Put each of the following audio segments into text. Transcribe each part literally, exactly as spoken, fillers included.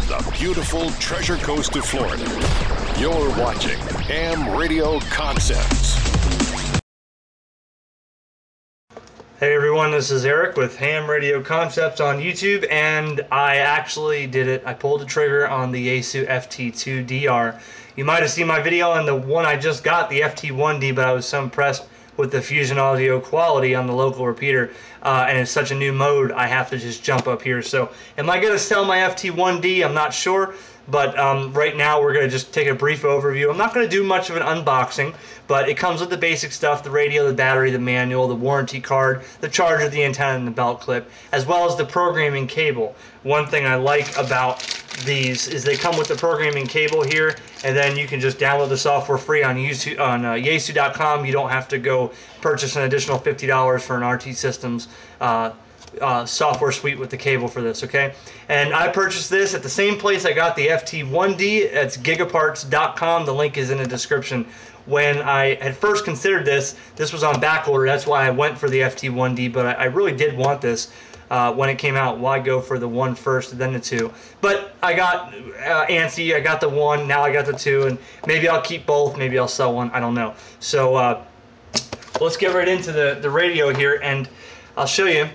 from the beautiful Treasure Coast of Florida. You're watching Ham Radio Concepts. Hey everyone, this is Eric with Ham Radio Concepts on YouTube, and I actually did it. I pulled the trigger on the Yaesu F T two D R. You might have seen my video on the one I just got, the F T one D, but I was so impressed with the Fusion audio quality on the local repeater, uh, and it's such a new mode, I have to just jump up here. So am I going to sell my F T one D? I'm not sure, but um, right now we're going to just take a brief overview. I'm not going to do much of an unboxing, but it comes with the basic stuff: the radio, the battery, the manual, the warranty card, the charger, the antenna, and the belt clip, as well as the programming cable. One thing I like about these is they come with the programming cable here, and then you can just download the software free on YouTube, on uh, Yaesu dot com. You don't have to go purchase an additional fifty dollars for an R T Systems uh, uh, software suite with the cable for this, okay? And I purchased this at the same place I got the F T one D. It's gigaparts dot com. The link is in the description. When I had first considered this, this was on back order. That's why I went for the F T one D, but I, I really did want this. Uh, when it came out, why go for the one first and then the two? But I got uh, antsy. I got the one, now I got the two, and maybe I'll keep both, maybe I'll sell one, I don't know. So uh, let's get right into the, the radio here, and I'll show you.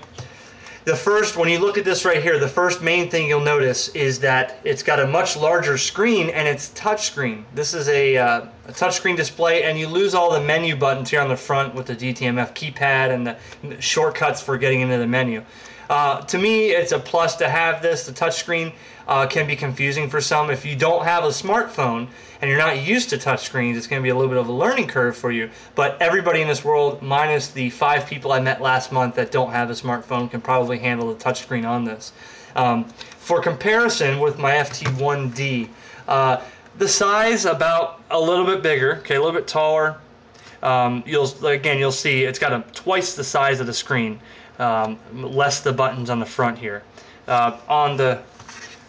The first, when you look at this right here, the first main thing you'll notice is that it's got a much larger screen, and it's touchscreen. This is a, uh, a touchscreen display, and you lose all the menu buttons here on the front with the D T M F keypad and the shortcuts for getting into the menu. Uh, to me, it's a plus to have this. The touchscreen uh, can be confusing for some. If you don't have a smartphone and you're not used to touchscreens, it's going to be a little bit of a learning curve for you. But everybody in this world, minus the five people I met last month that don't have a smartphone, can probably handle the touchscreen on this. Um, for comparison with my F T one D, uh, the size about a little bit bigger, okay, a little bit taller. Um, you'll again, you'll see it's got a twice the size of the screen. Um, less the buttons on the front here. Uh, on the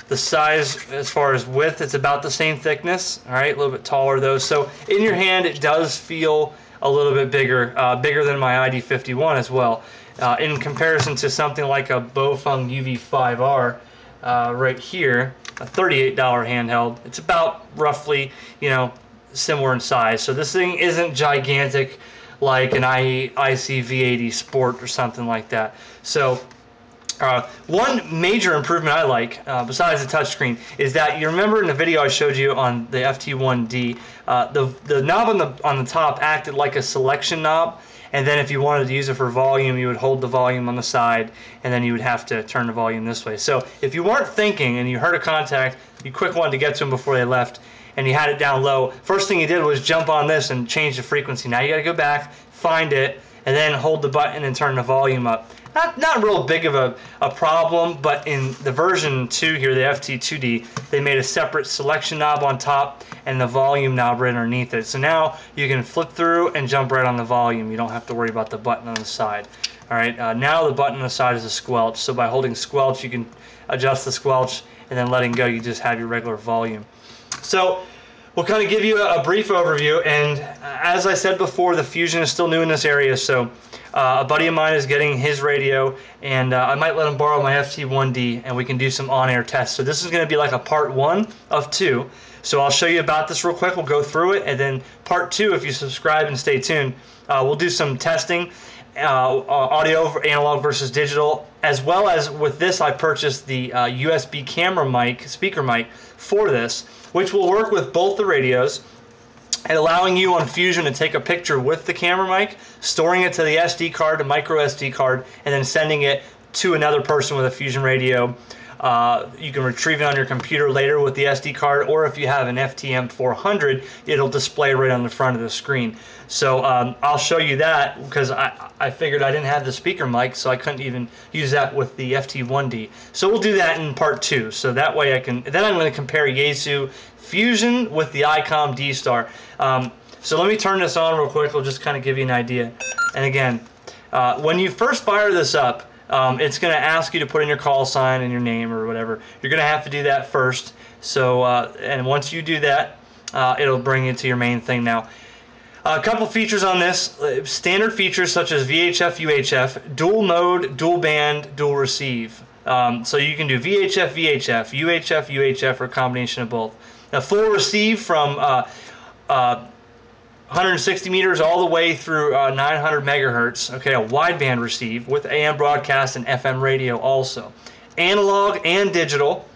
the size, as far as width, it's about the same thickness. All right, a little bit taller though. So in your hand, it does feel a little bit bigger, uh, bigger than my I D fifty-one as well. Uh, in comparison to something like a Baofeng U V five R uh, right here, a thirty-eight dollar handheld, it's about roughly, you know, similar in size. So this thing isn't gigantic like an I C V eighty Sport or something like that. So uh, one major improvement I like, uh, besides the touchscreen, is that you remember in the video I showed you on the F T one D, uh, the, the knob on the, on the top acted like a selection knob, and then if you wanted to use it for volume, you would hold the volume on the side, and then you would have to turn the volume this way. So if you weren't thinking and you heard a contact, you quick wanted to get to them before they left, and you had it down low, first thing you did was jump on this and change the frequency. Now you got to go back, find it, and then hold the button and turn the volume up. Not, not real big of a, a problem, but in the version two here, the F T two D, they made a separate selection knob on top and the volume knob right underneath it. So now you can flip through and jump right on the volume. You don't have to worry about the button on the side. All right, uh, now the button on the side is a squelch. So by holding squelch, you can adjust the squelch, and then letting go, you just have your regular volume. So we'll kind of give you a, a brief overview, and as I said before, the Fusion is still new in this area, so uh, a buddy of mine is getting his radio, and uh, I might let him borrow my F T one D, and we can do some on-air tests. So this is going to be like a part one of two, so I'll show you about this real quick. We'll go through it, and then part two, if you subscribe and stay tuned, uh, we'll do some testing. Uh, audio analog versus digital, as well as with this I purchased the uh, U S B camera mic, speaker mic for this, which will work with both the radios and allowing you on Fusion to take a picture with the camera mic, storing it to the S D card, a micro S D card, and then sending it to another person with a Fusion radio. Uh, you can retrieve it on your computer later with the S D card, or if you have an F T M four hundred, it'll display right on the front of the screen. So um, I'll show you that, because I, I figured I didn't have the speaker mic, so I couldn't even use that with the F T one D. So we'll do that in part two. So that way I can, then I'm going to compare Yaesu Fusion with the ICOM D Star. Um, so let me turn this on real quick. We'll just kind of give you an idea. And again, uh, when you first fire this up, Um, it's going to ask you to put in your call sign and your name or whatever. You're going to have to do that first. So, uh, and once you do that, uh, it'll bring you to your main thing now. Uh, a couple features on this, uh, standard features such as V H F, U H F, dual mode, dual band, dual receive. Um, so you can do V H F, V H F, U H F, U H F, or a combination of both. Now, full receive from uh, uh, one hundred sixty meters all the way through uh, nine hundred megahertz. Okay, a wideband receive with A M broadcast and F M radio also. Analog and digital.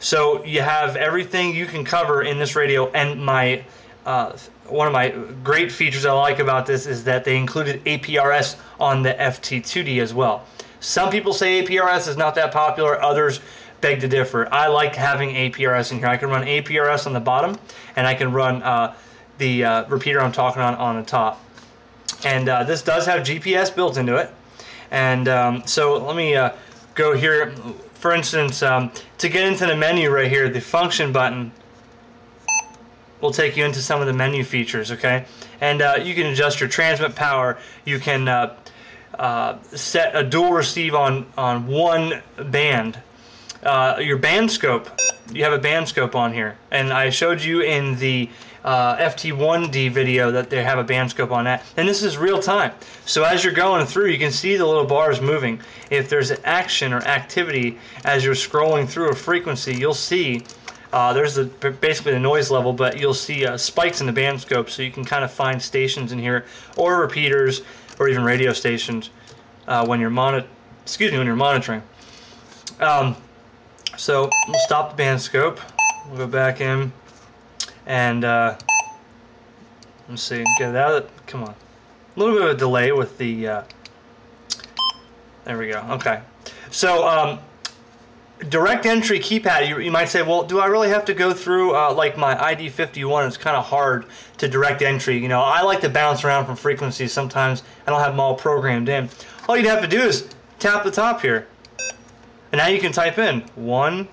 So you have everything you can cover in this radio. And my uh, one of my great features I like about this is that they included A P R S on the F T two D as well. Some people say A P R S is not that popular. Others beg to differ. I like having A P R S in here. I can run A P R S on the bottom, and I can run uh, the uh, repeater I'm talking on on the top. And uh, this does have G P S built into it. And um, so let me uh, go here. For instance, um, to get into the menu right here, the function button will take you into some of the menu features. Okay, and uh, you can adjust your transmit power. You can uh, Uh, set a dual receive on on one band. Uh, your band scope, you have a band scope on here, and I showed you in the uh, F T one D video that they have a band scope on that. And this is real time, so as you're going through, you can see the little bars moving. If there's an action or activity as you're scrolling through a frequency, you'll see uh, there's the, basically the noise level, but you'll see uh, spikes in the band scope, so you can kind of find stations in here or repeaters, or even radio stations uh, when you're moni- excuse me, when you're monitoring. Um, so we'll stop the band scope. We'll go back in and uh, let's see. Get it out of it. Come on. A little bit of a delay with the. Uh, there we go. Okay. So um, direct entry keypad. You, you might say, well, do I really have to go through uh, like my I D fifty-one? It's kind of hard to direct entry. You know, I like to bounce around from frequencies sometimes. I don't have them all programmed in. All you'd have to do is tap the top here, and now you can type in one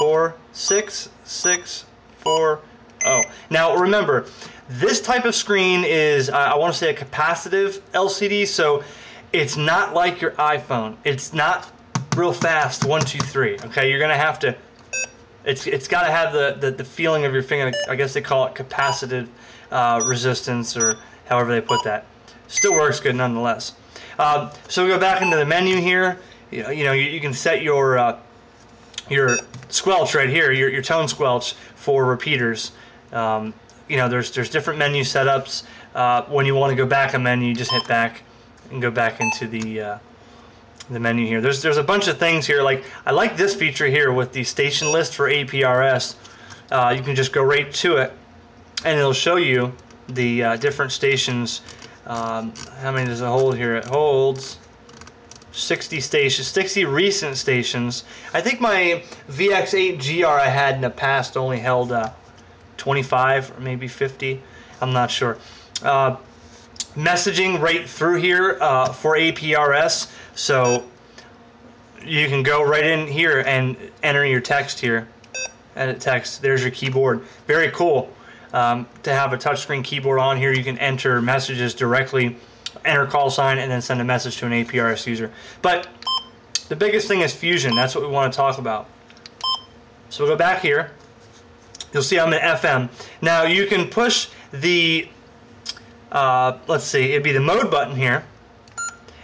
four six six four oh. Now remember, this type of screen is uh, I want to say a capacitive L C D, so it's not like your iPhone. It's not real fast one two three. Okay, you're gonna have to. It's, it's got to have the, the, the feeling of your finger. I guess they call it capacitive uh, resistance, or however they put that. Still works good nonetheless. Uh, so we go back into the menu here. You know, you, know, you, you can set your uh, your squelch right here, your, your tone squelch for repeaters. Um, you know, there's there's different menu setups. Uh, when you want to go back a menu, you just hit back and go back into the. Uh, the menu here. There's there's a bunch of things here. Like I like this feature here with the station list for A P R S. Uh, you can just go right to it, and it'll show you the uh, different stations. Um, how many does it hold here? It holds sixty stations, sixty recent stations. I think my V X eight G R I had in the past only held uh, twenty-five or maybe fifty. I'm not sure. Uh, messaging right through here uh, for A P R S, so you can go right in here and enter your text here. Edit text, there's your keyboard. Very cool um, to have a touchscreen keyboard on here. You can enter messages directly, enter call sign, and then send a message to an A P R S user. But the biggest thing is Fusion. That's what we want to talk about. So we'll go back here. You'll see I'm in F M. Now you can push the Uh, let's see, it'd be the mode button here,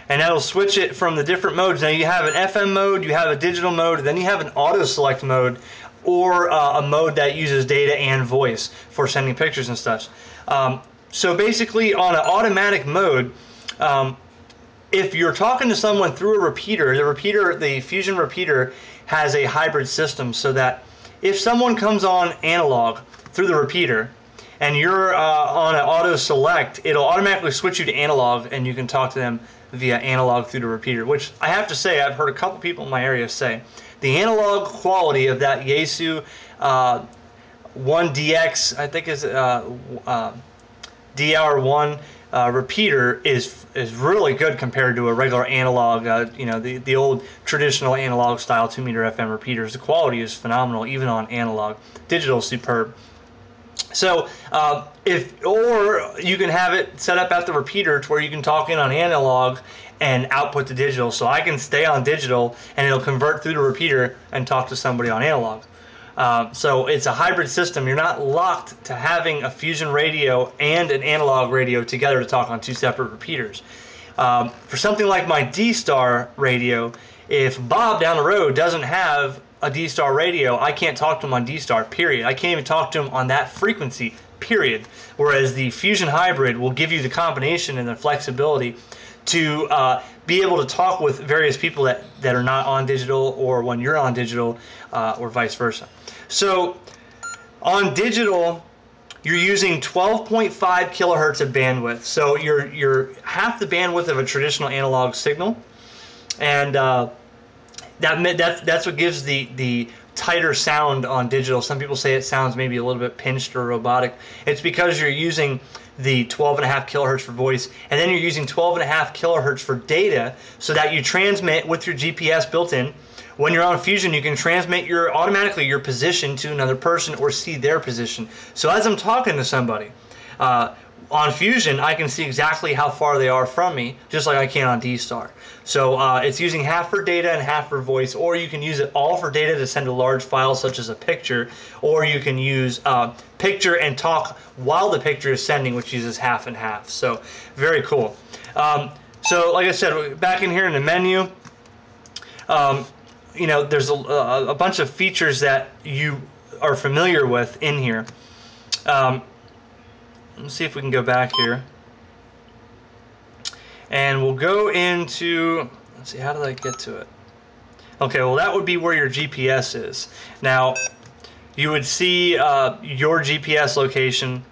and that'll switch it from the different modes. Now you have an F M mode, you have a digital mode, then you have an auto select mode, or uh, a mode that uses data and voice for sending pictures and stuff. Um, so basically on an automatic mode, um, if you're talking to someone through a repeater, the repeater, the Fusion repeater has a hybrid system, so that if someone comes on analog through the repeater, and you're uh, on an auto select, it'll automatically switch you to analog, and you can talk to them via analog through the repeater, which I have to say, I've heard a couple people in my area say the analog quality of that Yaesu uh, one D X, I think is uh, uh, D R one uh, repeater is is really good compared to a regular analog, uh, you know, the, the old traditional analog style two meter F M repeaters. The quality is phenomenal, even on analog. Digital is superb. So, uh, if, or you can have it set up at the repeater to where you can talk in on analog and output to digital. So I can stay on digital, and it'll convert through the repeater and talk to somebody on analog. Uh, so it's a hybrid system. You're not locked to having a Fusion radio and an analog radio together to talk on two separate repeaters. Um, for something like my D Star radio, If Bob down the road doesn't have a D-Star radio, I can't talk to him on D-Star, period. I can't even talk to him on that frequency, period. Whereas the Fusion Hybrid will give you the combination and the flexibility to uh, be able to talk with various people that, that are not on digital, or when you're on digital, uh, or vice versa. So on digital, you're using twelve point five kilohertz of bandwidth. So you're, you're half the bandwidth of a traditional analog signal. And uh, that, that, that's what gives the, the tighter sound on digital. Some people say it sounds maybe a little bit pinched or robotic. It's because you're using the twelve and a half kilohertz for voice, and then you're using twelve and a half kilohertz for data, so that you transmit with your G P S built in. When you're on Fusion, you can transmit your automatically your position to another person, or see their position. So as I'm talking to somebody uh, on Fusion, I can see exactly how far they are from me, just like I can on D-Star. So uh, it's using half for data and half for voice, or you can use it all for data to send a large file such as a picture, or you can use uh, picture and talk while the picture is sending, which uses half and half. So very cool. Um, so like I said, back in here in the menu, um, you know, there's a, a bunch of features that you are familiar with in here. Um, let's see if we can go back here. And we'll go into, let's see, how did I get to it? Okay, well, that would be where your G P S is. Now, you would see uh, your G P S location.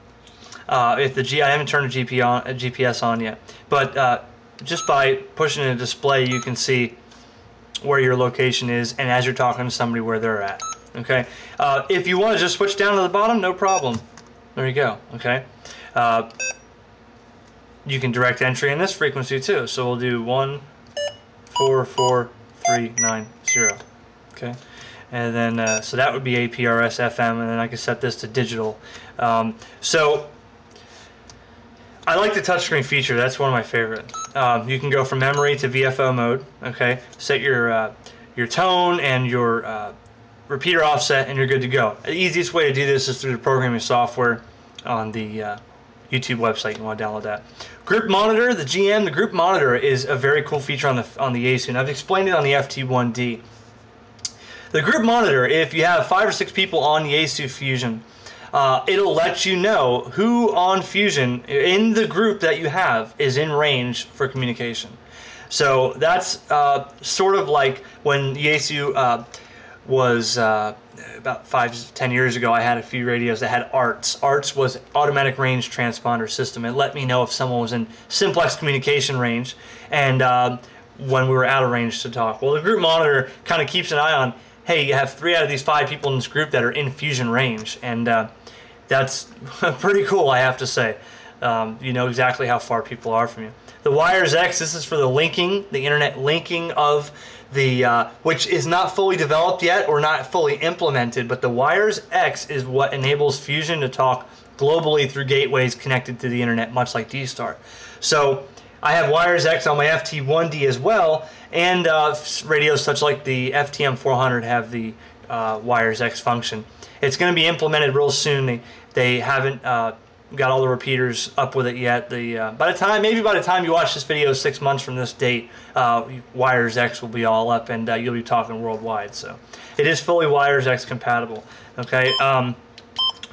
Uh, if the G, I haven't turned the G P S on yet, but uh, just by pushing a display, you can see where your location is, and as you're talking to somebody, where they're at. Okay, uh, if you want to just switch down to the bottom, no problem. There you go. Okay, uh, you can direct entry in this frequency too. So we'll do one, four, four, three, nine, zero. Okay, and then uh, so that would be A P R S F M, and then I can set this to digital. Um, so I like the touchscreen feature. That's one of my favorite. Um, you can go from memory to V F O mode. Okay, set your uh, your tone and your uh, repeater offset, and you're good to go. The easiest way to do this is through the programming software on the uh, YouTube website. You want to download that. Group monitor, the G M, the group monitor is a very cool feature on the on the Yaesu, and I've explained it on the F T one D. The group monitor, if you have five or six people on Yaesu Fusion, Uh, it'll let you know who on Fusion in the group that you have is in range for communication. So that's uh, sort of like when Yaesu uh, was uh, about five, ten years ago. I had a few radios that had ARTS. ARTS was automatic range transponder system. It let me know if someone was in simplex communication range and uh, when we were out of range to talk. Well, the group monitor kind of keeps an eye on, hey, you have three out of these five people in this group that are in Fusion range, and uh, that's pretty cool, I have to say. Um, you know exactly how far people are from you. The Wires X, this is for the linking, the internet linking of the, uh, which is not fully developed yet or not fully implemented, but the Wires X is what enables Fusion to talk globally through gateways connected to the internet, much like D-Star. So I have Wires X on my F T one D as well, and uh, radios such like the F T M four hundred have the uh, Wires X function. It's going to be implemented real soon. They, they haven't uh, got all the repeaters up with it yet. The uh, by the time, maybe by the time you watch this video, six months from this date, uh, Wires X will be all up, and uh, you'll be talking worldwide. So it is fully Wires X compatible. Okay. Um,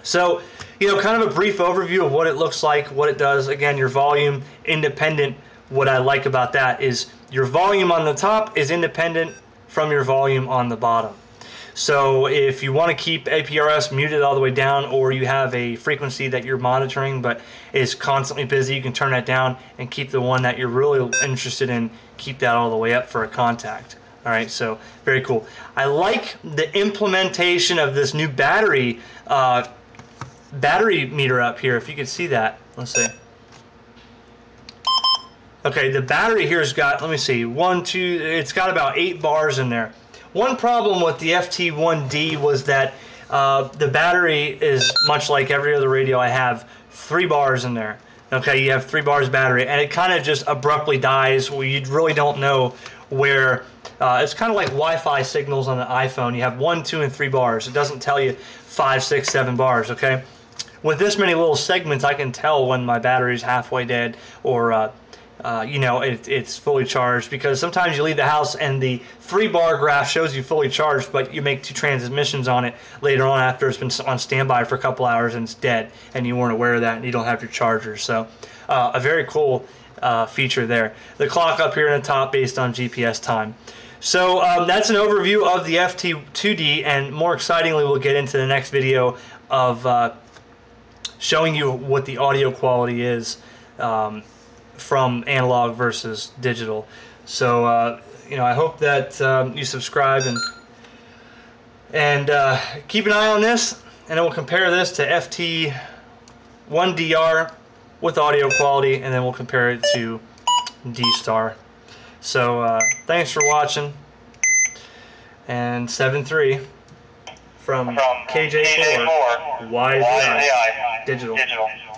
so, you know, kind of a brief overview of what it looks like, what it does. Again, your volume independent. What I like about that is your volume on the top is independent from your volume on the bottom. So if you want to keep A P R S muted all the way down, or you have a frequency that you're monitoring but is constantly busy, you can turn that down and keep the one that you're really interested in, keep that all the way up for a contact. All right, so very cool. I like the implementation of this new battery uh, battery meter up here. If you could see that, let's see. Okay, the battery here's got, let me see, one, two, it's got about eight bars in there. One problem with the F T one D was that uh, the battery is much like every other radio I have, three bars in there. Okay, you have three bars battery, and it kind of just abruptly dies. Well, you really don't know where, uh, it's kind of like Wi-Fi signals on the iPhone. You have one, two, and three bars. It doesn't tell you five, six, seven bars, okay? With this many little segments, I can tell when my battery's halfway dead, or uh, uh, you know, it, it's fully charged, because sometimes you leave the house and the three bar graph shows you fully charged, but you make two transmissions on it later on after it's been on standby for a couple hours and it's dead, and you weren't aware of that and you don't have your charger. So uh, a very cool uh, feature there. The clock up here in the top based on G P S time. So um, that's an overview of the F T two D, and more excitingly, we'll get into the next video of uh, showing you what the audio quality is um, from analog versus digital. So uh, you know, I hope that um, you subscribe and and uh, keep an eye on this, and then we'll compare this to F T one D R with audio quality, and then we'll compare it to D-Star. So uh, thanks for watching, and seven three from, from K J four Y Z I Digital. Digital.